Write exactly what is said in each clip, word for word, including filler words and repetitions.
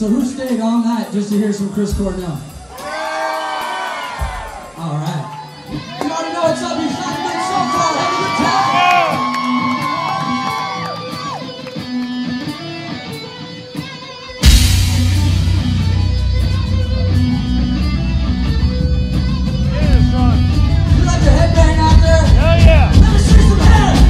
So who stayed all night just to hear some Chris Cornell? All right. You already know what's up. You shot a good song called Have a Good Time. Yeah, son. You like to headbang out there? Hell yeah. Let me see some head.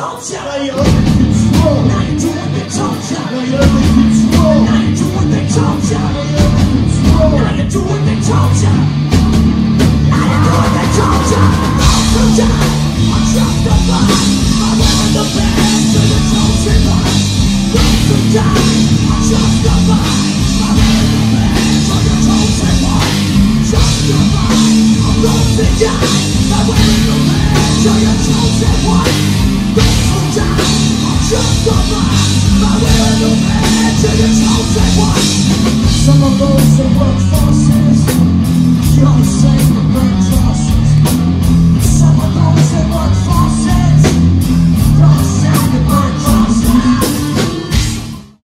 told ya. Now you're doing what they told ya. Now you're doing what they told ya. Now you're doing what they told ya. Now you're doing what they told ya. Told ya, I trust the fire. I went in the bed to the chosen one. Told ya, I trust the fire. I went in the bed to the chosen one. Trust the fire. I'm lost in ya. I went in the bed to the chosen one. Just the mind, my little man, to the chosen one. Some of those that work for us, you all say the